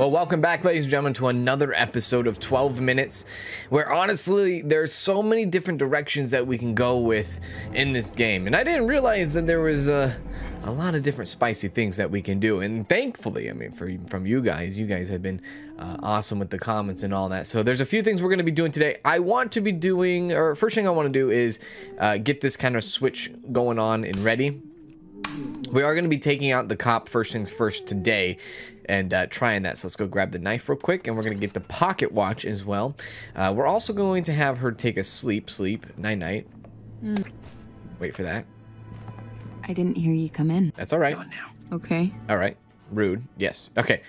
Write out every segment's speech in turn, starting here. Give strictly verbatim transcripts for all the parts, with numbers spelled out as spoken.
Well, welcome back, ladies and gentlemen, to another episode of twelve minutes, where honestly, there's so many different directions that we can go with in this game. And I didn't realize that there was a, a lot of different spicy things that we can do. And thankfully, I mean, for, from you guys, you guys have been uh, awesome with the comments and all that. So there's a few things we're going to be doing today. I want to be doing, or first thing I want to do is uh, get this kind of switch going on and ready. We are going to be taking out the cop first things first today and uh, trying that. So let's go grab the knife real quick, and we're going to get the pocket watch as well. Uh, we're also going to have her take a sleep, sleep, night-night. Mm. Wait for that. I didn't hear you come in. That's all right. Not now. Okay. All right. Rude. Yes. Okay.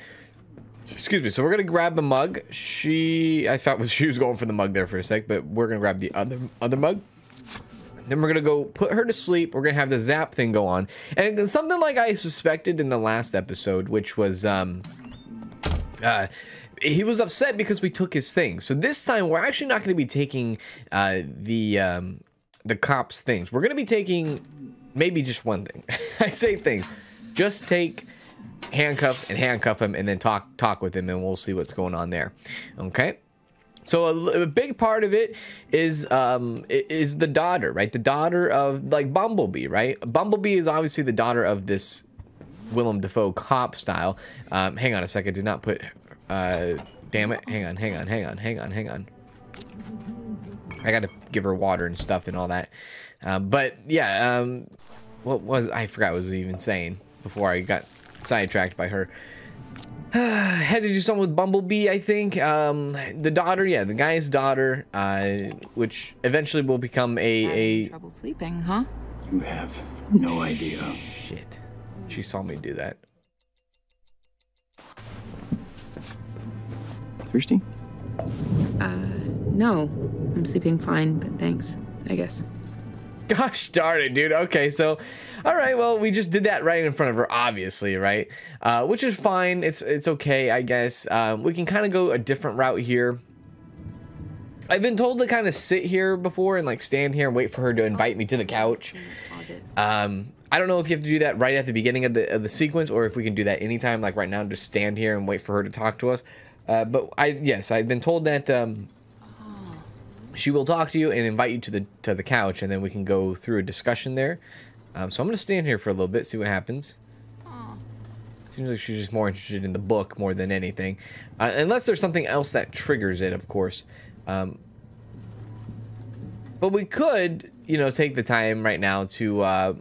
Excuse me. So we're going to grab the mug. She, I thought she was going for the mug there for a sec, but we're going to grab the other other mug. Then we're gonna go put her to sleep. We're gonna have the zap thing go on, and something like I suspected in the last episode, which was um uh he was upset because we took his thing. So this time we're actually not gonna be taking uh the um the cops things. We're gonna be taking maybe just one thing. I say thing, just take handcuffs and handcuff him, and then talk talk with him, and we'll see what's going on there. Okay. So a, a big part of it is um, is the daughter, right? The daughter of, like, Bumblebee, right? Bumblebee is obviously the daughter of this Willem Dafoe cop style. Um, hang on a second. I did not put... Uh, damn it. Hang on, hang on, hang on, hang on, hang on. I gotta give her water and stuff and all that. Uh, but, yeah. Um, what was... I forgot what I was even saying before I got sidetracked by her. Had to do something with Bumblebee, I think. Um, the daughter, yeah, the guy's daughter, uh, which eventually will become a... a... Trouble sleeping, huh? You have no idea. Shit. She saw me do that. Thirsty? Uh, no. I'm sleeping fine, but thanks, I guess. Gosh darn it, dude. Okay, so, all right, well, we just did that right in front of her, obviously, right? Uh, which is fine. It's it's okay, I guess. Um, we can kind of go a different route here. I've been told to kind of sit here before and, like, stand here and wait for her to invite me to the couch. Um, I don't know if you have to do that right at the beginning of the, of the sequence, or if we can do that anytime, like right now, just stand here and wait for her to talk to us. Uh, but, I yes, I've been told that... Um, She will talk to you and invite you to the to the couch, and then we can go through a discussion there. Um, so I'm gonna stand here for a little bit, see what happens. Aww. Seems like she's just more interested in the book more than anything, uh, unless there's something else that triggers it, of course. Um, but we could, you know, take the time right now to, uh,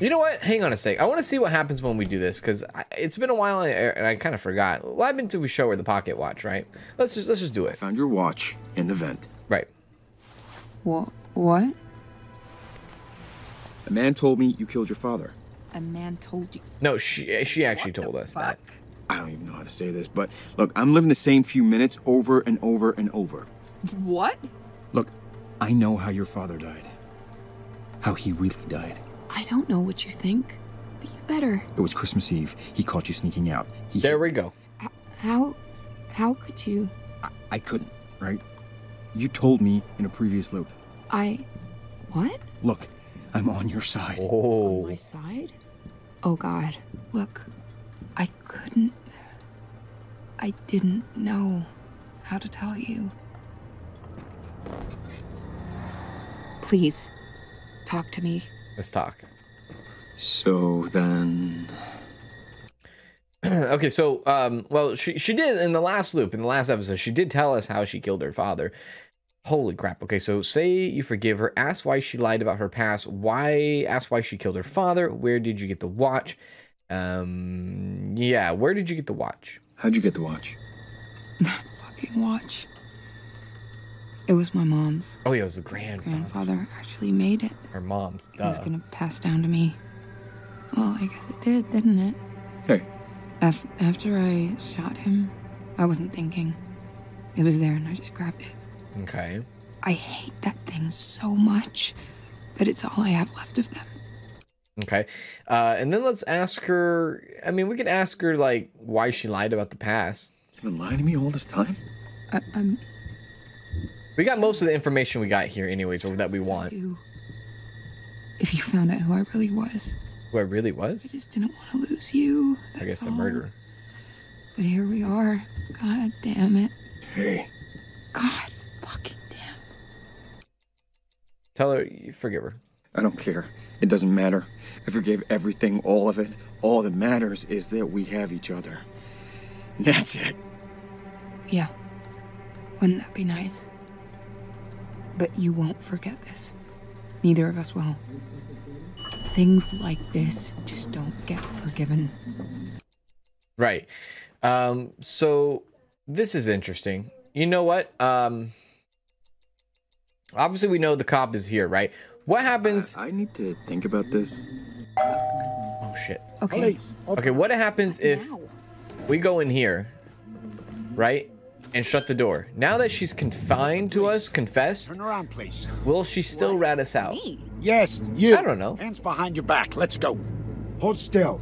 you know what? Hang on a sec. I want to see what happens when we do this, because it's been a while and I, I kind of forgot. What happened until we show her the pocket watch, right? Let's just let's just do it. I found your watch in the vent. Right. What? What? A man told me you killed your father. A man told you? No, she she actually what told us fuck? that. I don't even know how to say this, but look, I'm living the same few minutes over and over and over. What? Look, I know how your father died. How he really died. I don't know what you think, but you better. It was Christmas Eve. He caught you sneaking out. He there we go. How, how could you? I, I couldn't, right? You told me in a previous loop. I, what? Look, I'm on your side. Oh. On my side? Oh God, look, I couldn't, I didn't know how to tell you. Please, talk to me. Let's talk. So then... okay, so, um, well, she, she did in the last loop, in the last episode, she did tell us how she killed her father. Holy crap. Okay, so say you forgive her, ask why she lied about her past, why, ask why she killed her father, where did you get the watch? Um, yeah, where did you get the watch? How'd you get the watch? That fucking watch. It was my mom's. Oh, yeah, it was the grandfather. Grandfather actually made it. Her mom's, duh. It was gonna pass down to me. Well, I guess it did, didn't it? Hey. Af after I shot him, I wasn't thinking. It was there, and I just grabbed it. Okay. I hate that thing so much, but it's all I have left of them. Okay. Uh, and then let's ask her... I mean, we could ask her, like, why she lied about the past. You've been lying to me all this time? I I'm... We got most of the information we got here anyways, or that we want. If you found out who I really was. Who I really was? I just didn't want to lose you. I guess the murderer. But here we are. God damn it. Hey. God fucking damn. Tell her you forgive her. I don't care. It doesn't matter. I forgave everything, all of it. All that matters is that we have each other. And that's it. Yeah. Wouldn't that be nice? But you won't forget this. Neither of us will. Things like this just don't get forgiven. Right. Um, so this is interesting. You know what? Um, obviously, we know the cop is here, right? What happens? Uh, I need to think about this. Oh, shit. Okay. Okay, what happens if we go in here, right? And shut the door. Now that she's confined to us, confessed. Turn around, please. Will she still rat us out? Me? Yes, you. I don't know. Hands behind your back. Let's go. Hold still.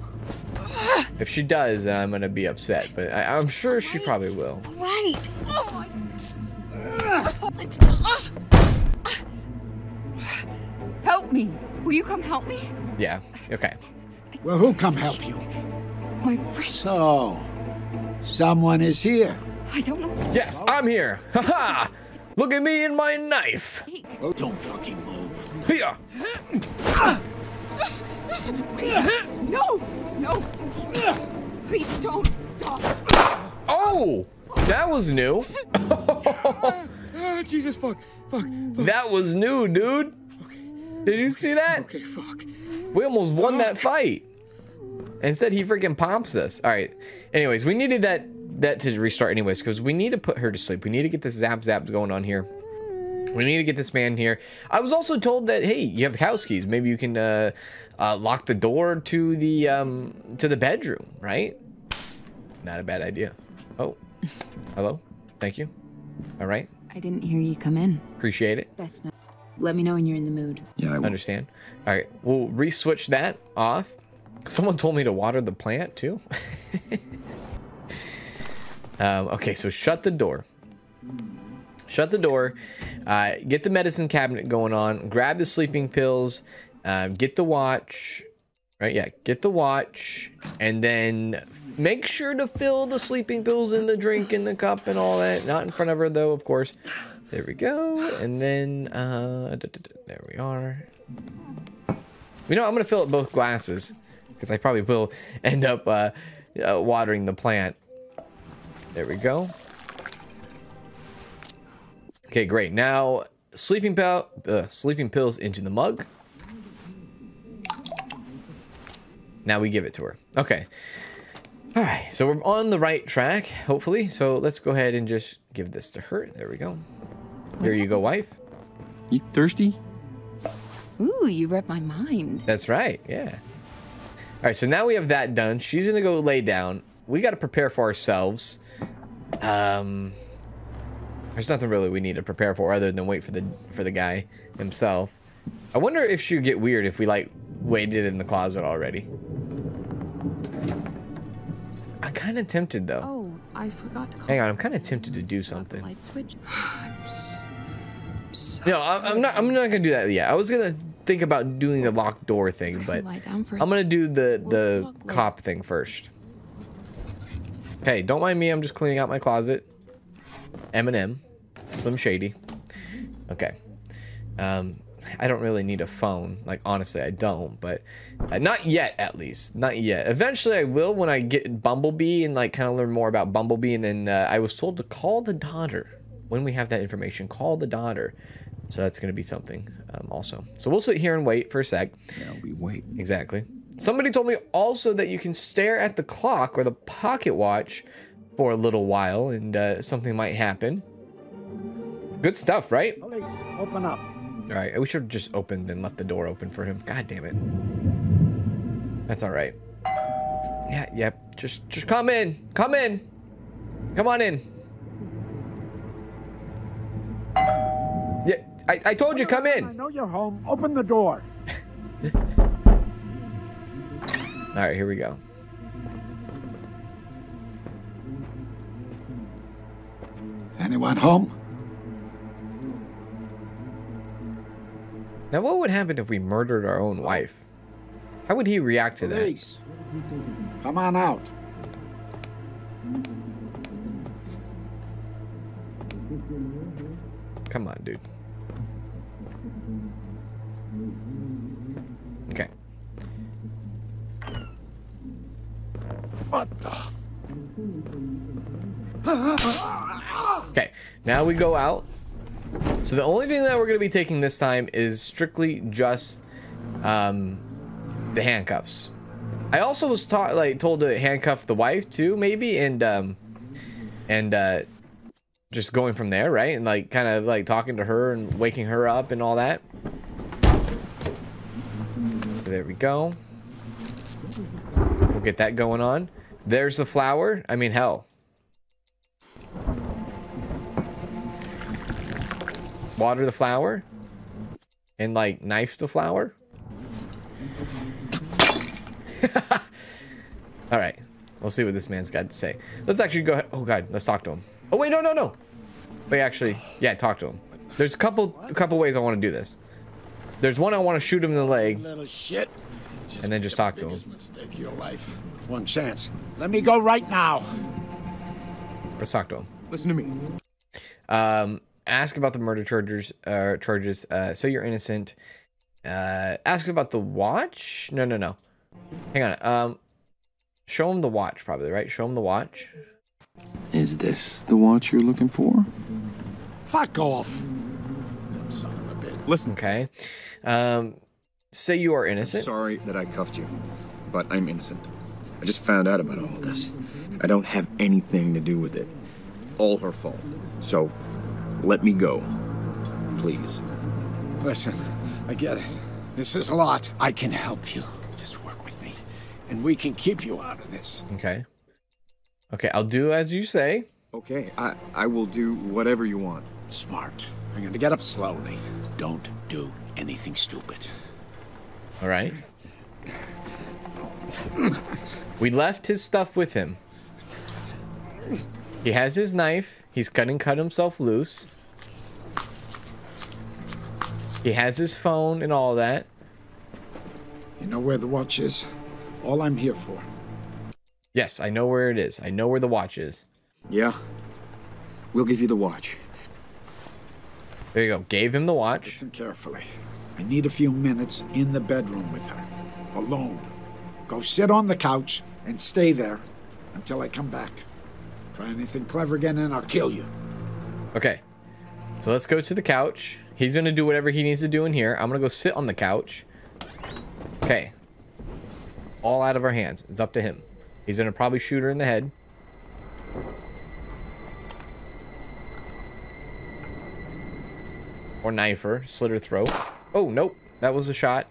If she does, then I'm gonna be upset. But I, I'm sure right. She probably will. Right. Oh my. Help me. Will you come help me? Yeah. Okay. Well, who come help you? My wrist. So, someone is here. I don't know. Yes, I'm here. Haha! Look at me and my knife. Oh, don't fucking move. Here. No, no. Please don't stop. Oh, that was new. Jesus, fuck, fuck, fuck. That was new, dude. Okay. Did you okay. see that? Okay, fuck. We almost won oh. that fight. Instead, he freaking pumps us. All right. Anyways, we needed that. That to restart anyways, because we need to put her to sleep. We need to get this zap zap going on here. We need to get this man here. I was also told that, hey, you have house keys. Maybe you can uh, uh, lock the door to the um, to the bedroom, right? Not a bad idea. Oh, hello. Thank you. All right. I didn't hear you come in. Appreciate it. Best not. Let me know when you're in the mood. Yeah, I will. Understand. All right, we'll re-switch that off. Someone told me to water the plant too. Um, okay, so shut the door. Shut the door. Uh, get the medicine cabinet going on. Grab the sleeping pills. Uh, get the watch. Right? Yeah, get the watch. And then make sure to fill the sleeping pills in the drink and the cup and all that. Not in front of her, though, of course. There we go. And then, uh, there we are. You know, I'm going to fill up both glasses because I probably will end up uh, uh, watering the plant. There we go. Okay, great. Now, sleeping pill, uh, sleeping pills into the mug. Now we give it to her. Okay. All right. So we're on the right track, hopefully. So let's go ahead and just give this to her. There we go. Here you go, wife. You thirsty? Ooh, you read my mind. That's right. Yeah. All right. So now we have that done. She's going to go lay down. We got to prepare for ourselves. Um, there's nothing really we need to prepare for other than wait for the for the guy himself. I wonder if she'd get weird if we like waited in the closet already. I'm kind of tempted though. Oh, I forgot to call. Hang on, I'm kind of tempted to do something. Light switch. No, I'm not. I'm not gonna do that yet. I was gonna think about doing the locked door thing, but I'm gonna do the the cop thing first. Hey, don't mind me. I'm just cleaning out my closet. Eminem, Slim Shady. Okay. Um, I don't really need a phone. Like, honestly, I don't. But uh, not yet, at least. Not yet. Eventually, I will when I get Bumblebee and, like, kind of learn more about Bumblebee. And then uh, I was told to call the daughter. When we have that information, call the daughter. So that's going to be something um, also. So we'll sit here and wait for a sec. Yeah, we wait. Exactly. Somebody told me also that you can stare at the clock or the pocket watch for a little while and uh, something might happen. Good stuff, right? Open up. All right, we should have just opened and left the door open for him. God damn it. That's all right. Yeah, yep. Yeah, just, just come in. Come in. Come on in. Yeah, I, I told you, come in. I know you're home. Open the door. All right, here we go. Anyone home? Now, what would happen if we murdered our own wife? How would he react to that? Police, come on out. Come on, dude. Okay. What the? Okay, now we go out. So the only thing that we're going to be taking this time is strictly just um, the handcuffs. I also was taught, like, told to handcuff the wife too, maybe, and um, and uh, just going from there, right? And like kind of like talking to her and waking her up and all that. So there we go. We'll get that going on. There's the flower. I mean, hell. Water the flower and like knife the flower. All right, we'll see what this man's got to say. Let's actually go ahead. Oh god, let's talk to him. Oh wait, no no no wait, actually, yeah, talk to him. There's a couple a couple ways I want to do this. There's one, I want to shoot him in the leg, little shit, and then just talk to him. Mistake your life. One chance. Let me go right now. Let's talk to him. Listen to me. um Ask about the murder charges. Uh, charges. Uh, so you're innocent. Uh, ask about the watch. No, no, no. Hang on. Um, show him the watch, probably, right? Show him the watch. Is this the watch you're looking for? Fuck off, damn son of a bitch. Listen. Okay. Um, say you are innocent. I'm sorry that I cuffed you, but I'm innocent. I just found out about all of this. I don't have anything to do with it. All her fault. So. Let me go, please. Listen, I get it. This is a lot. I can help you. Just work with me, and we can keep you out of this. Okay. Okay, I'll do as you say. Okay, I, I will do whatever you want. Smart. I'm going to get up slowly. Don't do anything stupid. All right. We left his stuff with him. He has his knife. He's cutting cut himself loose. He has his phone and all that. You know where the watch is? All I'm here for. Yes, I know where it is. I know where the watch is. Yeah. We'll give you the watch. There you go. Gave him the watch. Listen carefully. I need a few minutes in the bedroom with her. Alone. Go sit on the couch and stay there until I come back. Try anything clever again and I'll kill you. Okay, so let's go to the couch. He's gonna do whatever he needs to do in here. I'm gonna go sit on the couch. Okay, all out of our hands. It's up to him. He's gonna probably shoot her in the head. Or knife her, slit her throat. Oh, nope, that was a shot.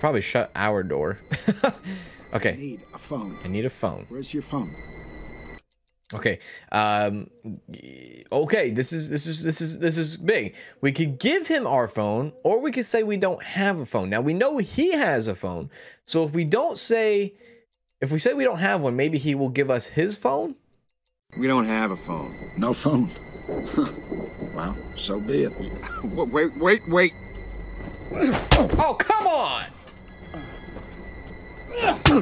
Probably shut our door. Okay. I need a phone. I need a phone. Where's your phone? Okay. Um okay, this is this is this is this is big. We could give him our phone, or we could say we don't have a phone. Now we know he has a phone. So if we don't say if we say we don't have one, maybe he will give us his phone. We don't have a phone. No phone. Well, so be it. Wait, wait, wait. Oh, come on.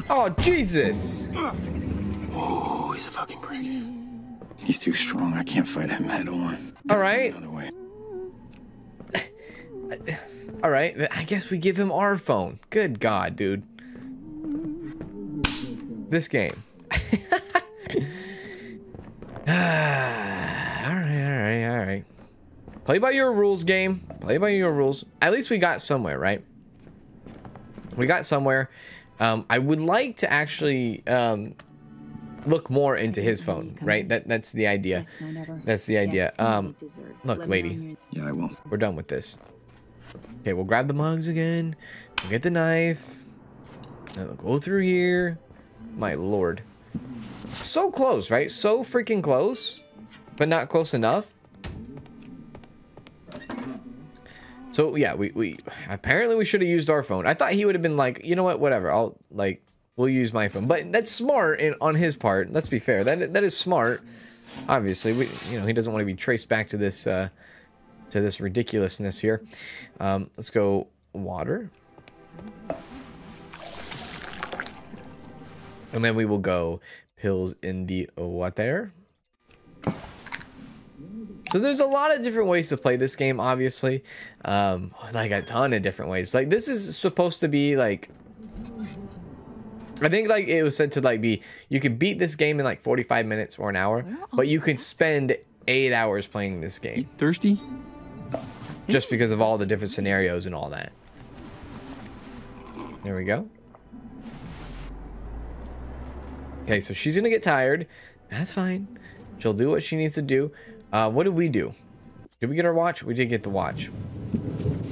Oh, Jesus. Oh, he's a fucking prick. He's too strong. I can't fight him head on. All right. Another way. All right. I guess we give him our phone. Good God, dude. This game. All right. All right. All right. Play by your rules, game. Play by your rules. At least we got somewhere, right? We got somewhere. Um, I would like to actually um, look more into his phone, right? That that's the idea. That's the idea. Um, look, lady. Yeah, I will. We're done with this. Okay, we'll grab the mugs again. We'll get the knife. We'll go through here. My lord. So close, right? So freaking close, but not close enough. So yeah, we, we apparently we should have used our phone. I thought he would have been like, you know what, whatever. I'll like, we'll use my phone. But that's smart in, on his part. Let's be fair. That that is smart. Obviously, we, you know, he doesn't want to be traced back to this uh, to this ridiculousness here. Um, let's go water. And then we will go pills in the water. So there's a lot of different ways to play this game, obviously. Um, like a ton of different ways. Like this is supposed to be like, I think like it was said to like be, you could beat this game in like forty-five minutes or an hour, but you could spend eight hours playing this game. You thirsty? Just because of all the different scenarios and all that. There we go. Okay, so she's gonna get tired. That's fine. She'll do what she needs to do. Uh, what did we do? Did we get our watch? We did get the watch.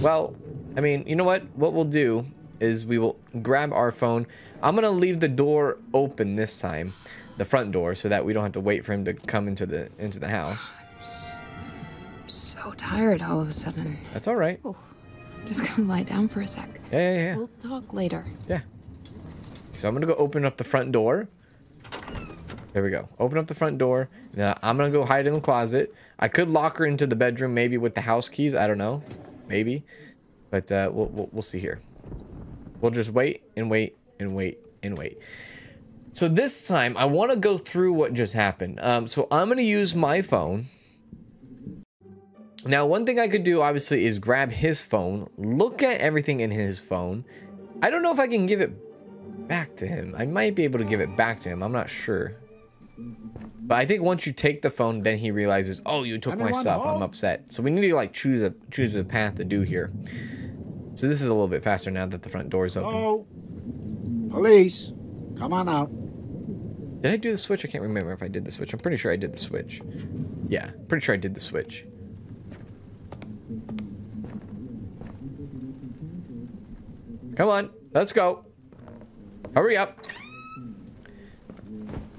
Well, I mean, you know what? What we'll do is we will grab our phone. I'm gonna leave the door open this time, the front door, so that we don't have to wait for him to come into the into the house. I'm so tired all of a sudden. That's all right. Oh, I'm just gonna lie down for a sec. Yeah, yeah, yeah. We'll talk later. Yeah. So I'm gonna go open up the front door. There we go. Open up the front door. Now I'm gonna go hide in the closet. I could lock her into the bedroom, maybe with the house keys. I don't know, maybe. But uh, we'll, we'll we'll see here. We'll just wait and wait and wait and wait. So this time I want to go through what just happened. Um, so I'm gonna use my phone. Now one thing I could do obviously is grab his phone, look at everything in his phone. I don't know if I can give it back to him. I might be able to give it back to him. I'm not sure. But I think once you take the phone, then he realizes, oh, you took my stuff. I'm upset. So we need to like choose a choose a path to do here. So this is a little bit faster now that the front door is open. Oh, police, come on out. Did I do the switch? I can't remember if I did the switch. I'm pretty sure I did the switch. Yeah, pretty sure I did the switch. Come on, let's go. Hurry up.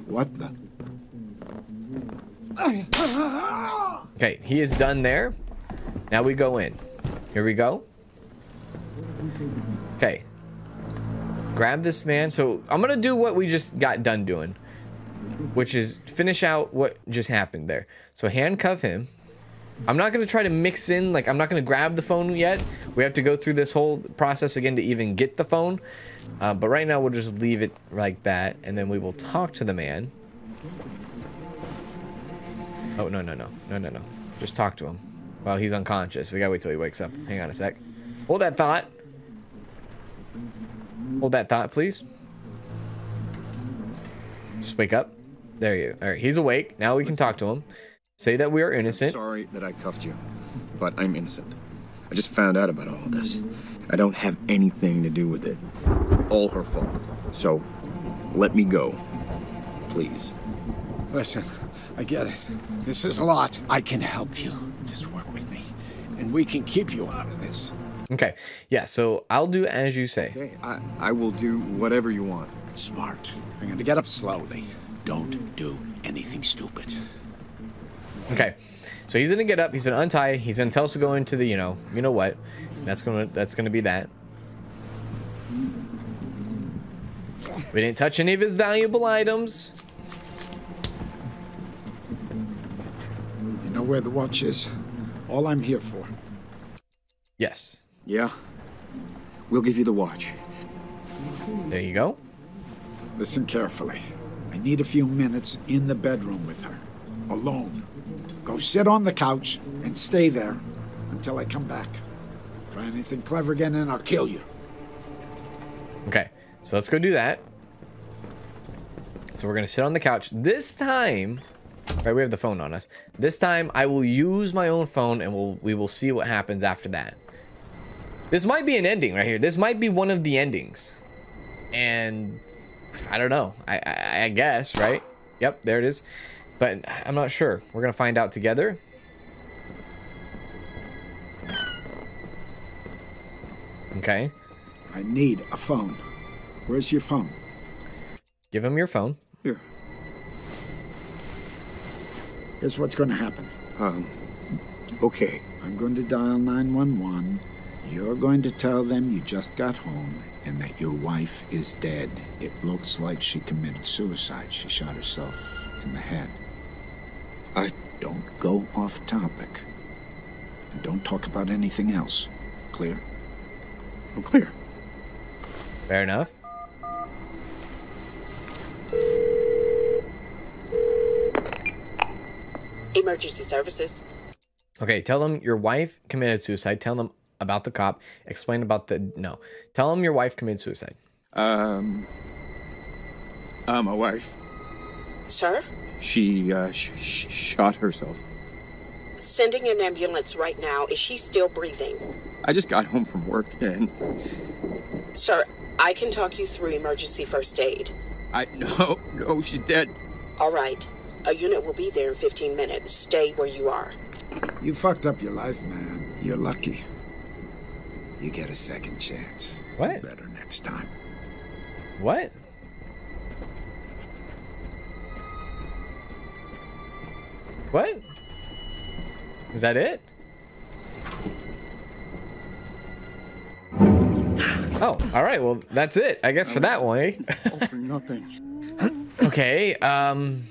What the? Okay, he is done there. Now we go in. Here we go. Okay. Grab this man. So I'm going to do what we just got done doing, which is finish out what just happened there. So handcuff him. I'm not going to try to mix in, like I'm not going to grab the phone yet. We have to go through this whole process again to even get the phone. Uh, but right now we'll just leave it like that. And then we will talk to the man. Oh, no, no, no, no, no, no. Just talk to him. Well, he's unconscious. We gotta wait till he wakes up. Hang on a sec. Hold that thought. Hold that thought, please. Just wake up. There you go. All right, he's awake. Now we can talk to him. Say that we are innocent. I'm sorry that I cuffed you, but I'm innocent. I just found out about all of this. I don't have anything to do with it. All her fault. So, let me go, please. Listen, I get it. This is a lot. I can help you. Just work with me, and we can keep you out of this. Okay. Yeah, so I'll do as you say. Okay, I, I will do whatever you want. Smart. I'm going to get up slowly. Don't do anything stupid. Okay, so he's gonna get up. He's gonna untie. He's gonna tell us to go into the, you know, you know what? That's gonna, that's gonna be that. We didn't touch any of his valuable items. You know where the watch is. All I'm here for. Yes. Yeah. We'll give you the watch. There you go. Listen carefully. I need a few minutes in the bedroom with her. Alone. Go sit on the couch and stay there until I come back. Try anything clever again and I'll kill you. Okay, so let's go do that. So we're gonna sit on the couch this time. Right, we have the phone on us this time. I will use my own phone and we'll we will see what happens after that. This might be an ending right here. This might be one of the endings, and I don't know. I I, I guess, right? Yep, there it is. But I'm not sure. We're going to find out together. Okay. I need a phone. Where's your phone? Give him your phone. Here. Here's what's going to happen. Um, okay. I'm going to dial nine one one. You're going to tell them you just got home and that your wife is dead. It looks like she committed suicide. She shot herself in the head. I don't go off topic. And don't talk about anything else. Clear? I'm clear. Fair enough. emergency services. Okay, tell them your wife committed suicide. Tell them about the cop. Explain about the... No. Tell them your wife committed suicide. Um... Uh, my wife. Sir? She, uh, sh sh shot herself. Sending an ambulance right now. Is she still breathing? I just got home from work and... Sir, I can talk you through emergency first aid. I... No, no, she's dead. All right. A unit will be there in fifteen minutes. Stay where you are. You fucked up your life, man. You're lucky. You get a second chance. What? Better next time. What? What? Is that it? Oh, all right. Well, that's it, I guess, for that one. Oh, for nothing. Okay. Um.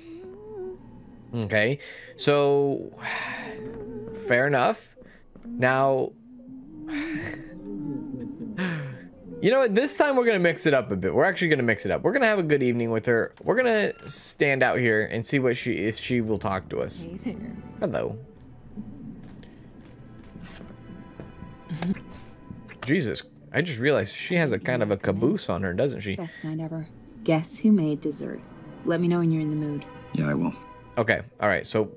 Okay. So, fair enough. Now, you know what? This time we're gonna mix it up a bit. We're actually gonna mix it up. We're gonna have a good evening with her. We're gonna stand out here and see what she if she will talk to us. Hey there. Hello. Jesus, I just realized she has a kind of a caboose on her, doesn't she? Best night ever. Guess who made dessert? Let me know when you're in the mood. Yeah, I will. Okay, all right, so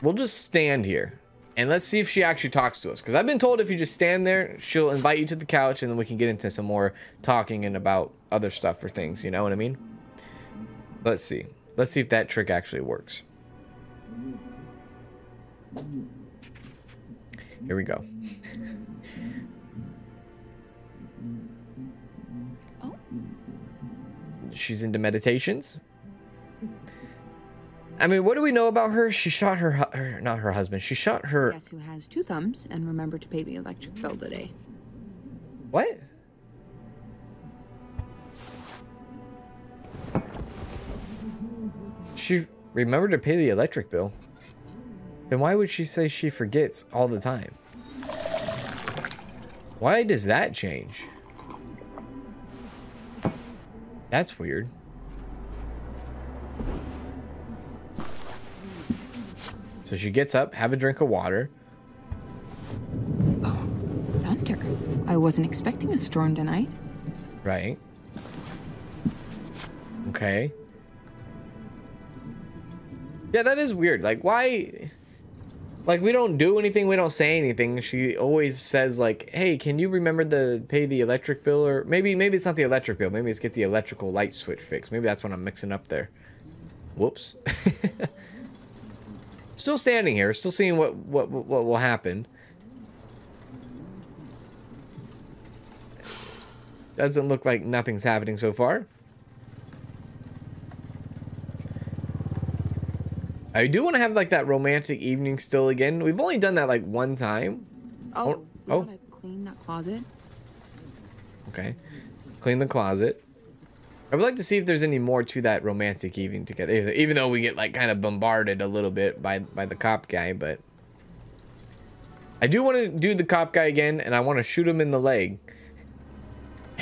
we'll just stand here and let's see if she actually talks to us, because I've been told if you just stand there, she'll invite you to the couch and then we can get into some more talking and about other stuff or things, you know what I mean? Let's see. Let's see if that trick actually works. Here we go. She's into meditations. I mean, what do we know about her? She shot her, hu her not her husband. She shot her. Guess who has two thumbs and remember to pay the electric bill today. What? She remembered to pay the electric bill. Then why would she say she forgets all the time? Why does that change? That's weird. So she gets up, have a drink of water. Oh, thunder. I wasn't expecting a storm tonight. Right. Okay. Yeah, that is weird. Like, why... Like, we don't do anything. We don't say anything. She always says, like, hey, can you remember to pay the electric bill? Or maybe maybe it's not the electric bill. Maybe it's get the electrical light switch fixed. Maybe that's what I'm mixing up there. Whoops. Still standing here. Still seeing what, what, what will happen. Doesn't look like nothing's happening so far. I do want to have like that romantic evening still again. We've only done that like one time. Oh, oh. You gotta clean that closet. Okay, clean the closet. I would like to see if there's any more to that romantic evening together. Even though we get like kind of bombarded a little bit by by the cop guy, but I do want to do the cop guy again, and I want to shoot him in the leg.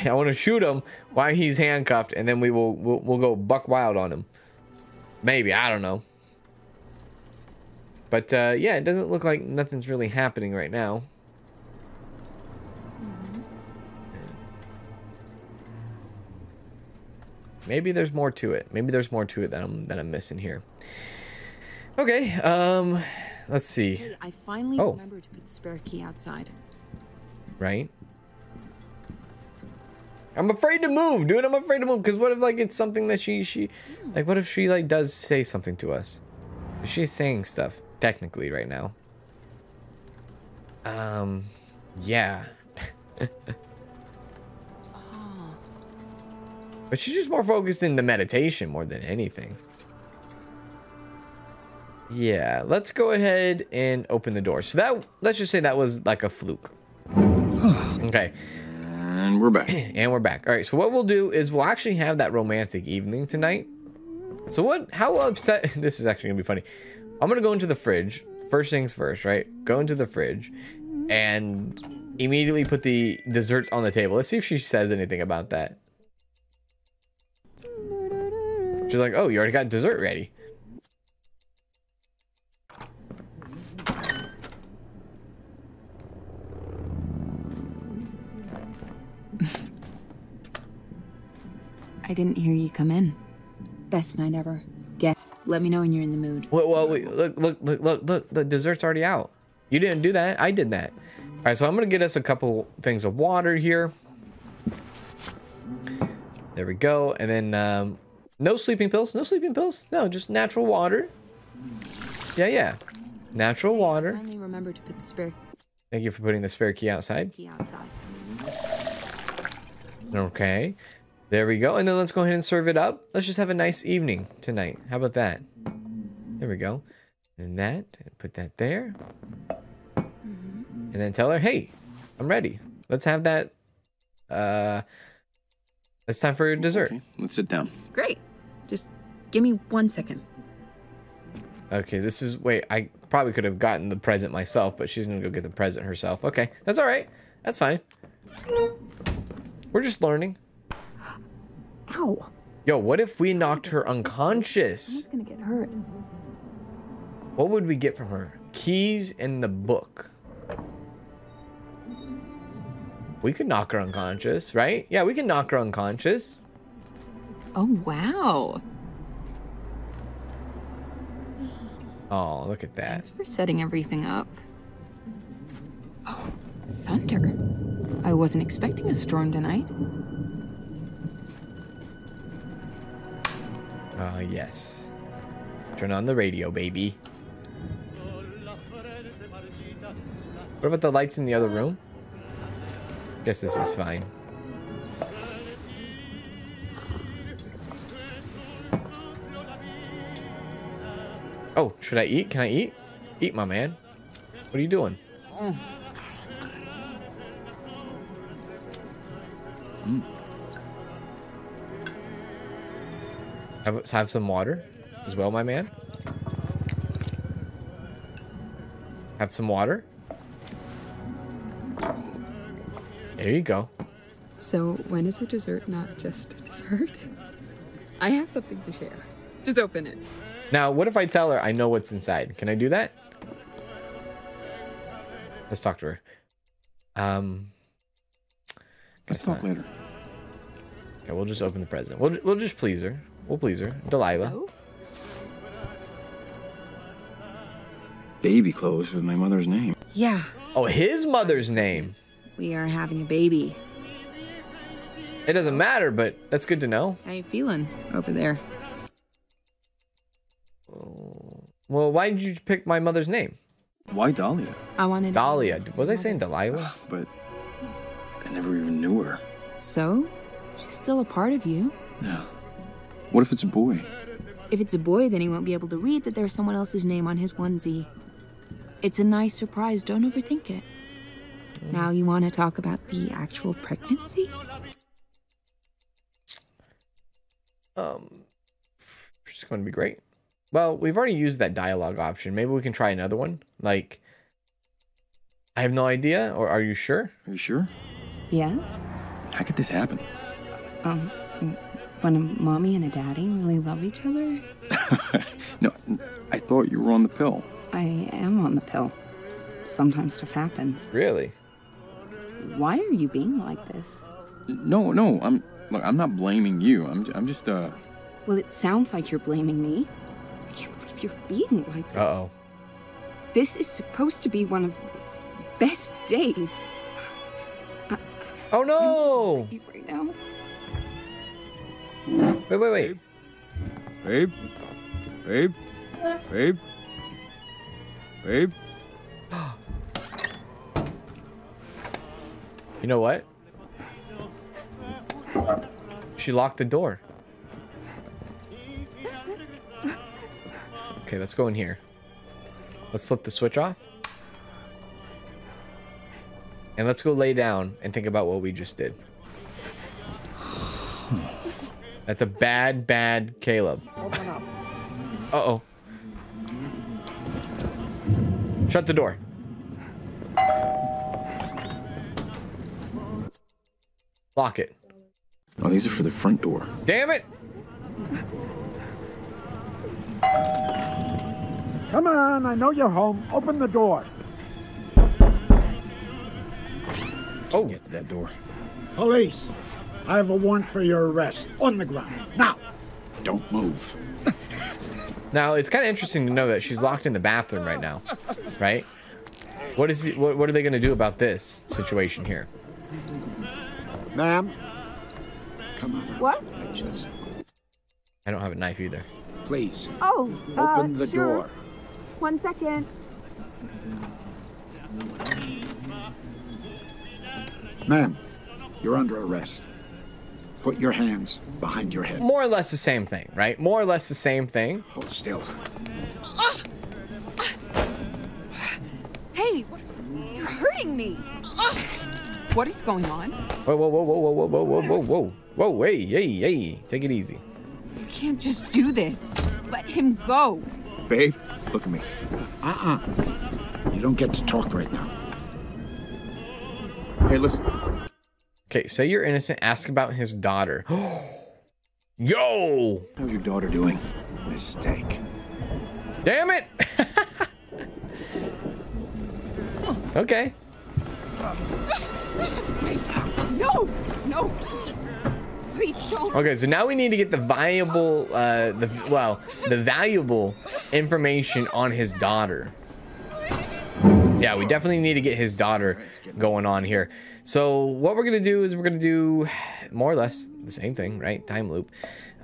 I want to shoot him while he's handcuffed, and then we will we'll, we'll go buck wild on him. Maybe, I don't know. But, uh, yeah, it doesn't look like nothing's really happening right now. Mm-hmm. Maybe there's more to it. Maybe there's more to it that I'm, that I'm missing here. Okay, um, let's see. Hey, I finally oh. remembered to put the spare key outside. Right? I'm afraid to move, dude. I'm afraid to move. Because what if, like, it's something that she, she... Mm. Like, what if she, like, does say something to us? She's saying stuff. Technically right now. Um, yeah. Oh. But she's just more focused in the meditation more than anything. Yeah, let's go ahead and open the door. So that, let's just say that was like a fluke. Okay. And we're back. And we're back. All right, so what we'll do is we'll actually have that romantic evening tonight. So what, how upset, this is actually gonna be funny. I'm gonna go into the fridge. First things first, right? Go into the fridge and immediately put the desserts on the table. Let's see if she says anything about that. She's like, oh, you already got dessert ready. I didn't hear you come in. Best night ever. Get. Let me know when you're in the mood. Well, well wait, look, look, look, look, look. The dessert's already out. You didn't do that. I did that. All right, so I'm gonna get us a couple things of water here. There we go. And then um, no sleeping pills. No sleeping pills. No, just natural water. Yeah, yeah. Natural water. Only remember to put the spare. Thank you for putting the spare key outside. Key outside. Okay. There we go. And then let's go ahead and serve it up. Let's just have a nice evening tonight. How about that? There we go. And that. Put that there. Mm-hmm. And then tell her, hey, I'm ready. Let's have that. Uh, it's time for dessert. Okay. Let's sit down. Great. Just give me one second. Okay, this is... Wait, I probably could have gotten the present myself, but she's going to go get the present herself. Okay, that's all right. That's fine. We're just learning. Ow. Yo, what if we knocked her unconscious? She's gonna get hurt. What would we get from her? Keys and the book. We could knock her unconscious, right? Yeah, we can knock her unconscious. Oh, wow. Oh, look at that. Thanks for setting everything up. Oh, thunder. I wasn't expecting a storm tonight. Ah, uh, yes. Turn on the radio, baby. What about the lights in the other room? Guess this is fine. Oh, should I eat? Can I eat? Eat, my man. What are you doing? Mm. Mm. Have, have some water as well, my man. Have some water. There you go. So when is a dessert not just a dessert? I have something to share. Just open it. Now, what if I tell her I know what's inside? Can I do that? Let's talk to her. Um, Let's talk later. Okay, we'll just open the present. We'll, we'll just please her. We'll please her. Delilah. So? Baby clothes with my mother's name. Yeah. Oh, his mother's name. We are having a baby. It doesn't matter, but that's good to know. How you feeling over there? Well, why did you pick my mother's name? Why Dahlia? I wanted Dahlia. Was I saying Delilah? But I never even knew her. So? She's still a part of you. Yeah. What if it's a boy? If it's a boy, then he won't be able to read that there's someone else's name on his onesie. It's a nice surprise. Don't overthink it. Mm. Now you want to talk about the actual pregnancy? Um, it's going to be great. Well, we've already used that dialogue option. Maybe we can try another one. Like, I have no idea, or are you sure? Are you sure? Yes. How could this happen? Um, when a mommy and a daddy really love each other? No, I thought you were on the pill. I am on the pill. Sometimes stuff happens. Really? Why are you being like this? No, no, I'm, look, I'm not blaming you. I'm, I'm just, uh... Well, it sounds like you're blaming me. I can't believe you're being like this. Uh-oh. This is supposed to be one of the best days. I, oh, no! I'm right now. Wait, wait, wait. Babe? Babe? Babe? Babe? Babe? You know what? She locked the door. Okay, let's go in here. Let's flip the switch off. And let's go lay down and think about what we just did. That's a bad, bad Caleb. Uh-oh. Shut the door. Lock it. Oh, these are for the front door. Damn it! Come on, I know you're home. Open the door. Oh, get to that door. Police! I have a warrant for your arrest on the ground. Now, don't move. Now, it's kind of interesting to know that she's locked in the bathroom right now, right? What is? He, what, what are they going to do about this situation here? Ma'am, come on out. What? I, just... I don't have a knife either. Please. Oh. Open uh, the sure. door. One second. Ma'am, you're under arrest. Put your hands behind your head. More or less the same thing, right? More or less the same thing. Hold still. Oh. Hey, what, you're hurting me. Oh. What is going on? Whoa, whoa, whoa, whoa, whoa, whoa, whoa, whoa, whoa, whoa, hey, hey, hey, take it easy. You can't just do this. Let him go. Babe, look at me. Uh-uh. You don't get to talk right now. Hey, listen. Okay, say you're innocent. Ask about his daughter. Yo! How's your daughter doing? Mistake. Damn it! Okay. No! No, please! Please don't! Okay, so now we need to get the viable, uh, the, well, the valuable information on his daughter. Yeah, we definitely need to get his daughter going on here. So what we're gonna do is we're gonna do more or less the same thing, right? Time loop.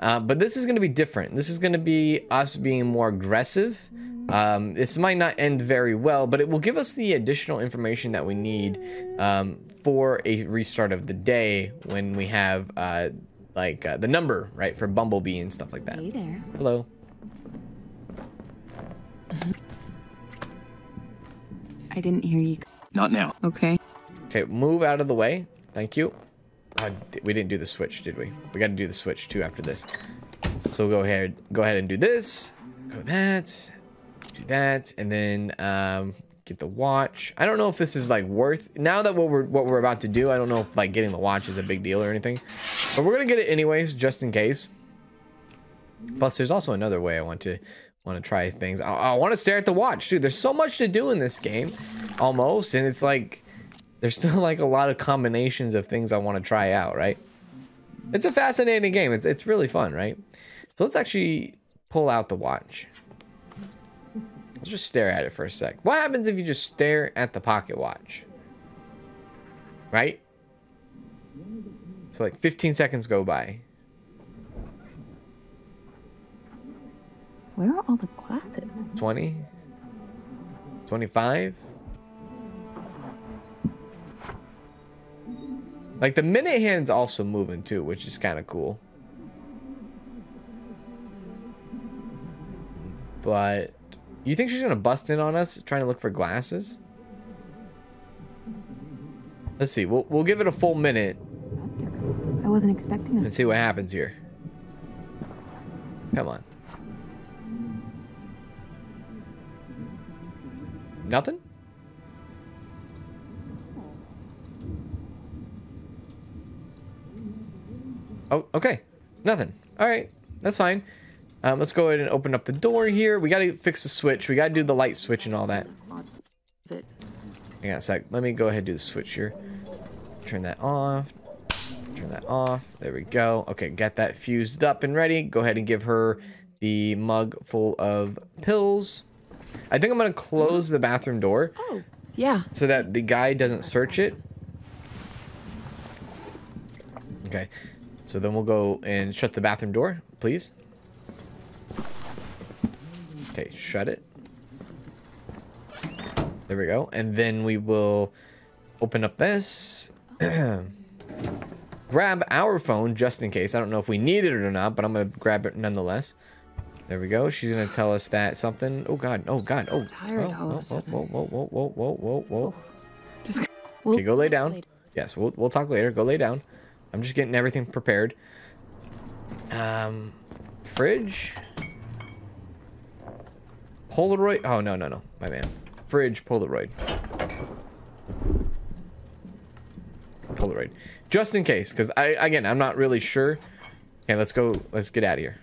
Uh, but this is gonna be different. This is gonna be us being more aggressive. Um, this might not end very well, but it will give us the additional information that we need um, for a restart of the day when we have uh, like uh, the number, right, for Bumblebee and stuff like that. Hey there. Hello. I didn't hear you. Not now. Okay. Okay, move out of the way. Thank you. Uh, we didn't do the switch, did we? We got to do the switch too after this. So we'll go ahead, go ahead and do this. Go that. Do that, and then um, get the watch. I don't know if this is like worth. Now that what we're what we're about to do, I don't know if like getting the watch is a big deal or anything. But we're gonna get it anyways, just in case. Plus, there's also another way I want to. Want to try things. I, I want to stare at the watch, dude. There's so much to do in this game, almost, and it's like there's still like a lot of combinations of things I want to try out, right? It's a fascinating game. It's it's really fun, right? So let's actually pull out the watch. Let's just stare at it for a sec. What happens if you just stare at the pocket watch? Right? So like fifteen seconds go by. Where are all the glasses? twenty, twenty-five. Like the minute hand's also moving too, which is kind of cool. But you think she's gonna bust in on us trying to look for glasses? Let's see. We'll we'll give it a full minute. I wasn't expecting this. Let's see what happens here. Come on. Nothing? Oh, okay. Nothing. All right. That's fine. Um, let's go ahead and open up the door here. We got to fix the switch. We got to do the light switch and all that. Hang on a sec. Let me go ahead and do the switch here. Turn that off. Turn that off. There we go. Okay. Got that fused up and ready. Go ahead and give her the mug full of pills. I think I'm gonna close the bathroom door. Oh, yeah. So that the guy doesn't search it. Okay. So then we'll go and shut the bathroom door, please. Okay, shut it. There we go. And then we will open up this. Grab our phone just in case. I don't know if we need it or not, but I'm gonna grab it nonetheless. There we go. She's gonna tell us that something. Oh god. Oh god. Oh. Tired. Whoa. Whoa. Whoa. Whoa. Whoa. Whoa. Whoa. Whoa. Just. Okay, go lay down. Yes, we'll we'll talk later. Go lay down. I'm just getting everything prepared. Um, fridge. Polaroid. Oh no no no, my man. Fridge. Polaroid. Polaroid. Just in case, because I again I'm not really sure. Okay, let's go. Let's get out of here.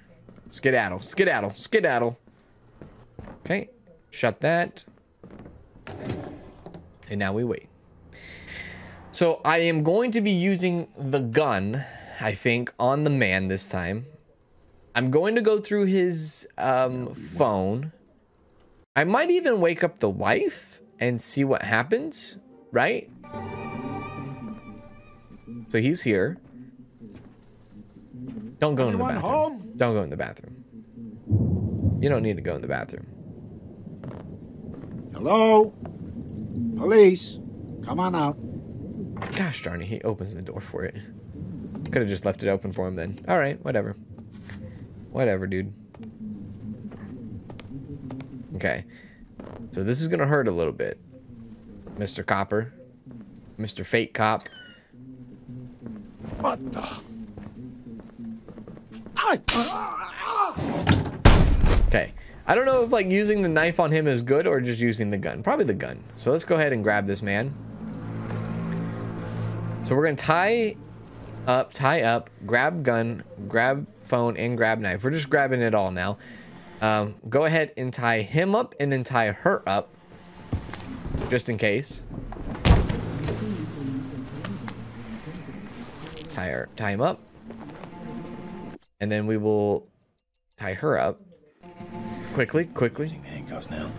Skedaddle, skedaddle, skedaddle. Okay, shut that. And now we wait. So I am going to be using the gun. I think, on the man this time. I'm going to go through his um, phone. I might even wake up the wife and see what happens, right? So he's here. Don't go in the bathroom. Don't go in the bathroom. You don't need to go in the bathroom. Hello? Police, come on out. Gosh darn it, he opens the door for it. Could have just left it open for him then. All right, whatever. Whatever, dude. Okay. So this is going to hurt a little bit. Mister Copper. Mister Fake Cop. What the? Okay. I don't know if, like, using the knife on him is good or just using the gun. Probably the gun. So let's go ahead and grab this man. So we're going to tie up, tie up, grab gun, grab phone, and grab knife. We're just grabbing it all now. Um, go ahead and tie him up and then tie her up. Just in case. Tie her, tie him up. And then we will tie her up. Quickly, quickly. Using the handcuffs now.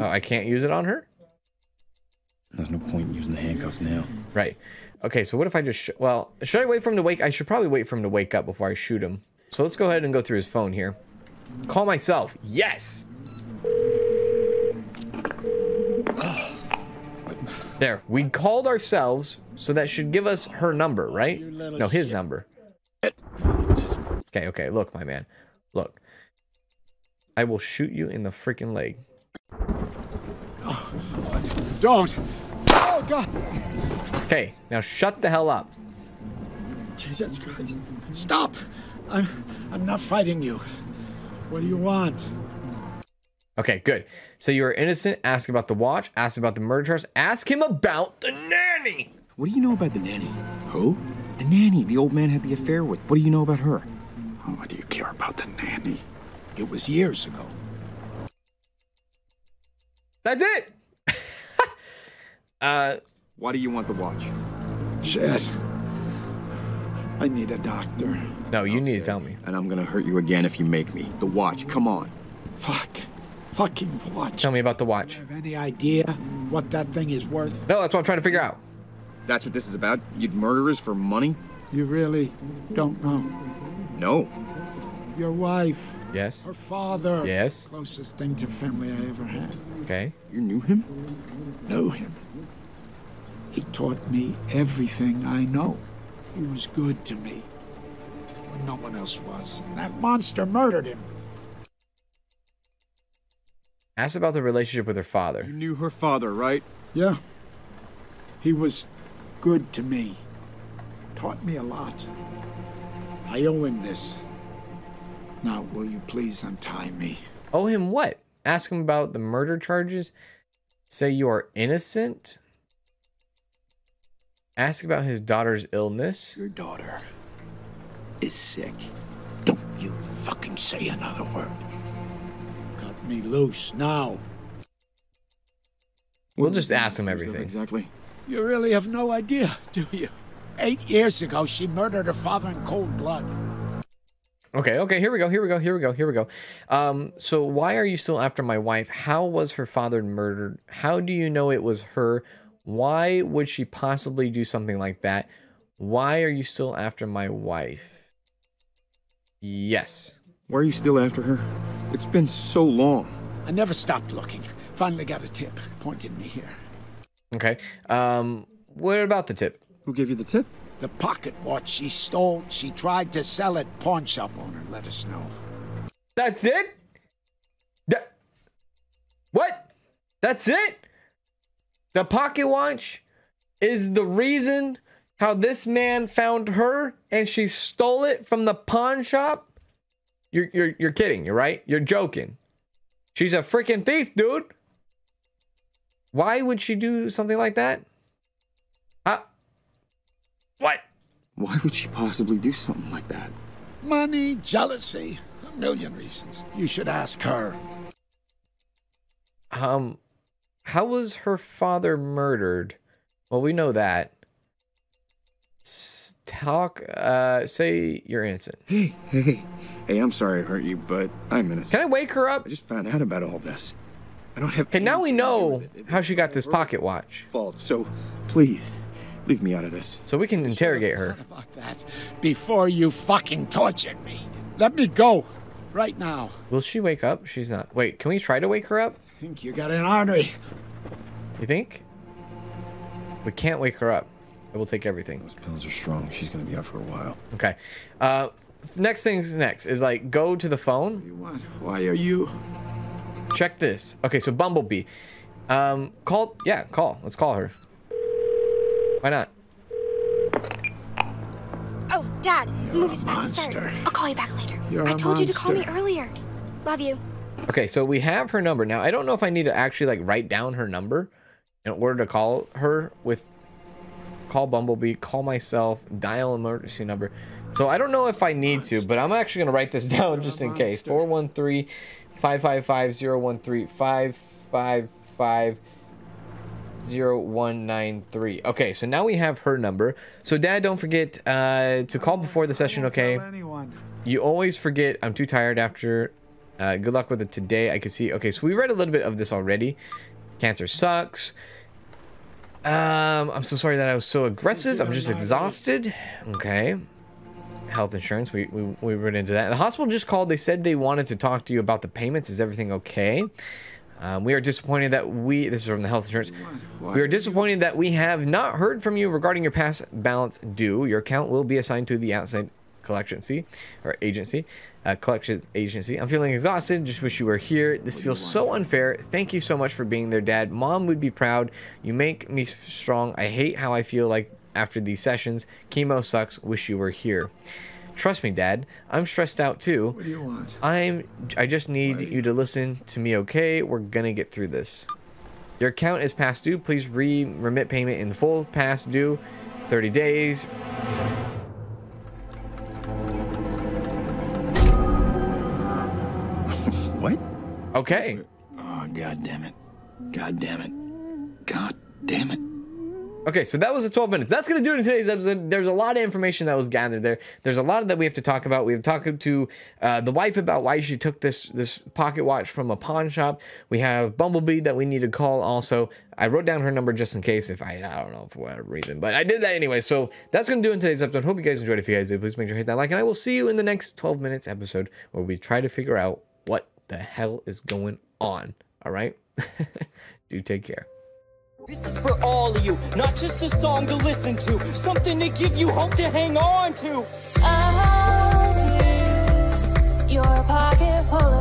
Oh, I can't use it on her? There's no point in using the handcuffs now. Right. Okay, so what if I just... Sh well, should I wait for him to wake... I should probably wait for him to wake up before I shoot him. So let's go ahead and go through his phone here. Call myself. Yes! There. We called ourselves, so that should give us her number, right? No, his number. Okay, okay. Look, my man. Look. I will shoot you in the freaking leg. Oh, don't! Oh, God! Okay, now shut the hell up. Jesus Christ. Stop! I'm, I'm not fighting you. What do you want? Okay, good. So you are innocent. Ask about the watch. Ask about the murder charge. Ask him about the nanny! What do you know about the nanny? Who? The nanny the old man had the affair with. What do you know about her? Why do you care about the nanny? It was years ago. That's it. uh, Why do you want the watch? Shit. I need a doctor. No, you I'll need to tell me. And I'm going to hurt you again if you make me. The watch, come on. Fuck. Fucking watch. Tell me about the watch. Do you have any idea what that thing is worth? No, that's what I'm trying to figure out. That's what this is about? You'd murder us for money? You really don't know. No. Your wife. Yes. Her father. Yes. Closest thing to family I ever had. Okay. You knew him? Know him. He taught me everything I know. He was good to me when no one else was. And that monster murdered him. Ask about the relationship with her father. You knew her father, right? Yeah. He was good to me. Taught me a lot. I owe him this. Now, will you please untie me? Owe him what? Ask him about the murder charges. Say you are innocent. Ask about his daughter's illness. Your daughter is sick. Don't you fucking say another word. Cut me loose now. We'll just ask him everything. Exactly. You really have no idea, do you? Eight years ago, she murdered her father in cold blood. Okay, okay, here we go, here we go, here we go, here we go. Um, so why are you still after my wife? How was her father murdered? How do you know it was her? Why would she possibly do something like that? Why are you still after my wife? Yes. Why are you still after her? It's been so long. I never stopped looking. Finally got a tip. Pointed me here. Okay, um, what about the tip? Who gave you the tip? The pocket watch she stole, she tried to sell it. Pawn shop owner let us know. That's it? That, what? That's it? The pocket watch is the reason how this man found her and she stole it from the pawn shop? You're, you're, you're kidding, you're right? You're joking. She's a freaking thief, dude. Why would she do something like that? Huh? What? Why would she possibly do something like that? Money, jealousy, a million reasons. You should ask her. Um, how was her father murdered? Well, we know that. S talk, uh, say you're innocent. Hey, hey, hey, I'm sorry I hurt you, but I'm innocent. Can I wake her up? I just found out about all this. I don't have... And now we know it. It, how she got this pocket watch. Fault, so please, leave me out of this. So we can interrogate her. About that before you fucking tortured me. Let me go right now. Will she wake up? She's not. Wait, can we try to wake her up? I think you got an artery. You think? We can't wake her up. I will take everything. Those pills are strong. She's going to be out for a while. Okay. Uh, next thing's next is like, go to the phone. What? Why are you? Check this. Okay. So Bumblebee, um, call. Yeah. Call. Let's call her. Why not? Oh, Dad, the movie's about to start. I'll call you back later. You're I told you to call me earlier. Love you. Okay. So we have her number now. I don't know if I need to actually like write down her number in order to call her with. Call Bumblebee, call myself, dial emergency number. So I don't know if I need to, but I'm actually going to write this down just in case. four one three, five five five, zero one three, five five five, zero one nine three. Okay, so now we have her number. So Dad, don't forget uh, to call before the session, okay? You always forget. I'm too tired after. Uh, good luck with it today. I can see. Okay, so we read a little bit of this already. Cancer sucks. Um, I'm so sorry that I was so aggressive. I'm just exhausted. Okay. Health insurance. We, we, we went into that. The hospital just called. They said they wanted to talk to you about the payments. Is everything okay? Um, we are disappointed that we... This is from the health insurance. We are disappointed that we have not heard from you regarding your past balance due. Your account will be assigned to the outside collection or agency. Uh, collection agency. I'm feeling exhausted. Just wish you were here. This feels so unfair. Thank you so much for being there, Dad. Mom would be proud. You make me strong. I hate how I feel like after these sessions. Chemo sucks. Wish you were here. Trust me, Dad. I'm stressed out too. What do you want? I'm. I just need you to listen to me, okay? We're gonna get through this. Your account is past due. Please re remit payment in full. Past due, thirty days. What? Okay. Oh, God damn it. God damn it. God damn it. Okay, so that was the twelve minutes. That's going to do it in today's episode. There's a lot of information that was gathered there. There's a lot that we have to talk about. We've talked to uh, the wife about why she took this, this pocket watch from a pawn shop. We have Bumblebee that we need to call also. I wrote down her number just in case if I, I don't know for whatever reason, but I did that anyway. So that's going to do it in today's episode. Hope you guys enjoyed it. If you guys did, please make sure to hit that like, and I will see you in the next twelve minutes episode where we try to figure out what the hell is going on. All right. Do take care. This is for all of you, not just a song to listen to, something to give you hope to hang on to. I love you, your pocket full of